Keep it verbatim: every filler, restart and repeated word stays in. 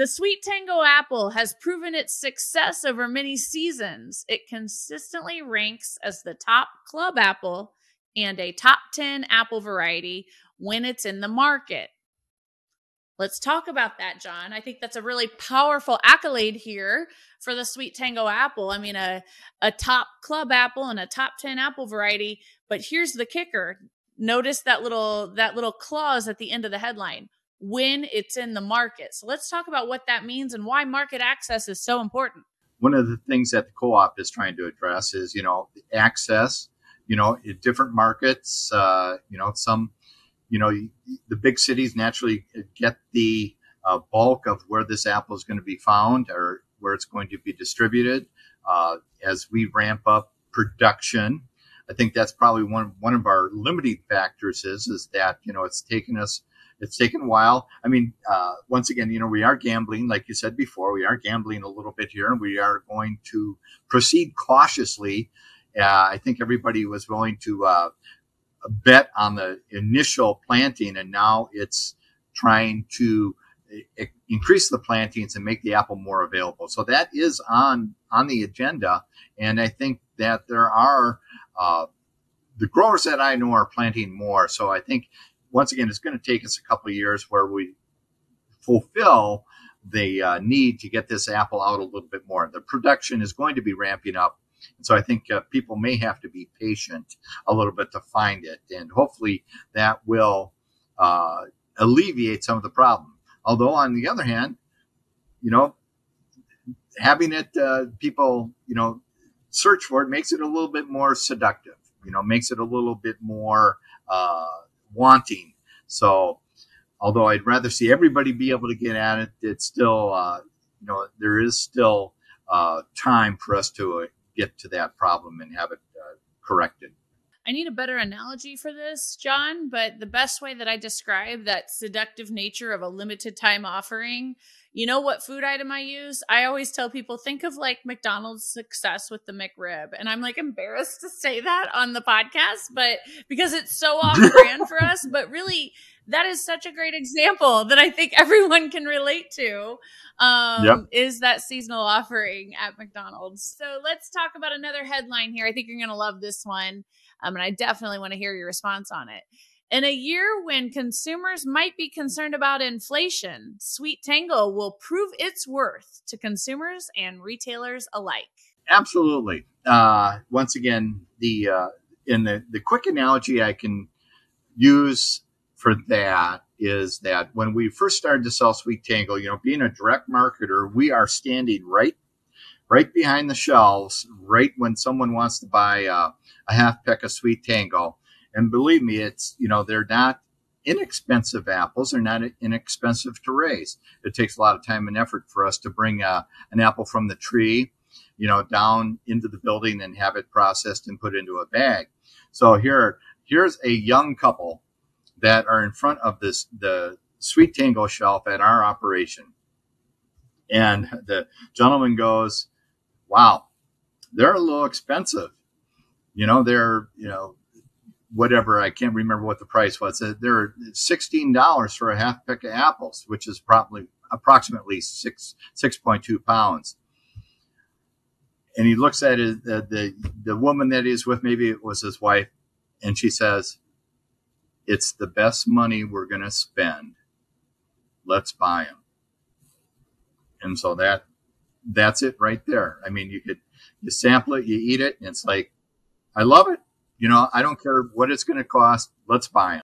The SweetTango Apple has proven its success over many seasons. It consistently ranks as the top club apple and a top ten apple variety when it's in the market. Let's talk about that, John. I think that's a really powerful accolade here for the SweetTango Apple. I mean, a, a top club apple and a top ten apple variety. But here's the kicker. Notice that little, that little clause at the end of the headline, when it's in the market. So let's talk about what that means and why market access is so important. One of the things that the co-op is trying to address is, you know, the access, you know, in different markets, uh, you know, some, you know, the big cities naturally get the uh, bulk of where this apple is going to be found or where it's going to be distributed. Uh, as we ramp up production, I think that's probably one, one of our limiting factors is, is that, you know, it's taken us It's taken a while. I mean, uh, once again, you know, we are gambling, like you said before, we are gambling a little bit here, and we are going to proceed cautiously. Uh, I think everybody was willing to uh, bet on the initial planting, and now it's trying to increase the plantings and make the apple more available. So that is on, on the agenda, and I think that there are uh, the growers that I know are planting more. So I think, once again, it's going to take us a couple of years where we fulfill the uh, need to get this apple out a little bit more. The production is going to be ramping up. And so I think uh, people may have to be patient a little bit to find it. And hopefully that will uh, alleviate some of the problem. Although, on the other hand, you know, having it, uh, people, you know, search for it makes it a little bit more seductive, you know, makes it a little bit more uh wanting. So although I'd rather see everybody be able to get at it, it's still, uh, you know, there is still uh, time for us to uh, get to that problem and have it uh, corrected. I need a better analogy for this, John, but the best way that I describe that seductive nature of a limited time offering, you know what food item I use? I always tell people, think of like McDonald's success with the McRib. And I'm like embarrassed to say that on the podcast, but because it's so off brand for us, but really that is such a great example that I think everyone can relate to, um, yep. is that seasonal offering at McDonald's. So let's talk about another headline here. I think you're going to love this one. Um, and I definitely want to hear your response on it. In a year when consumers might be concerned about inflation, SweetTango will prove its worth to consumers and retailers alike. Absolutely. Uh, once again, the uh, in the, the quick analogy I can use for that is that when we first started to sell SweetTango, you know, being a direct marketer, we are standing right right behind the shelves, right when someone wants to buy uh, a half peck of SweetTango. And believe me, it's, you know, they're not inexpensive apples. They're not inexpensive to raise. It takes a lot of time and effort for us to bring uh, an apple from the tree, you know, down into the building and have it processed and put into a bag. So here, here's a young couple that are in front of this, the SweetTango shelf at our operation. And the gentleman goes, wow, they're a little expensive. You know, they're, you know, whatever. I can't remember what the price was. They're sixteen dollars for a half peck of apples, which is probably approximately six, six point two pounds. And he looks at his, the, the, the woman that he's with, maybe it was his wife. And she says, it's the best money we're going to spend. Let's buy them. And so that, that's it right there. I mean, you could, you sample it, you eat it, and it's like, I love it. You know, I don't care what it's going to cost. Let's buy them.